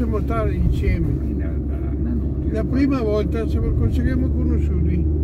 siamo stati insieme. La prima volta siamo, ci siamo conosciuti.